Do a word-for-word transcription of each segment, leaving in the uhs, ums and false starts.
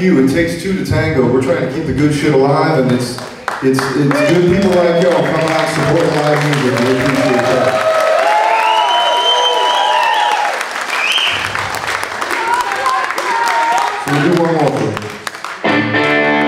you. It takes two to tango. We're trying to keep the good shit alive, and it's it's it's good people like y'all come out and support live music. We appreciate that. So we'll do one more for you. Yeah.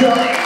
Gotcha.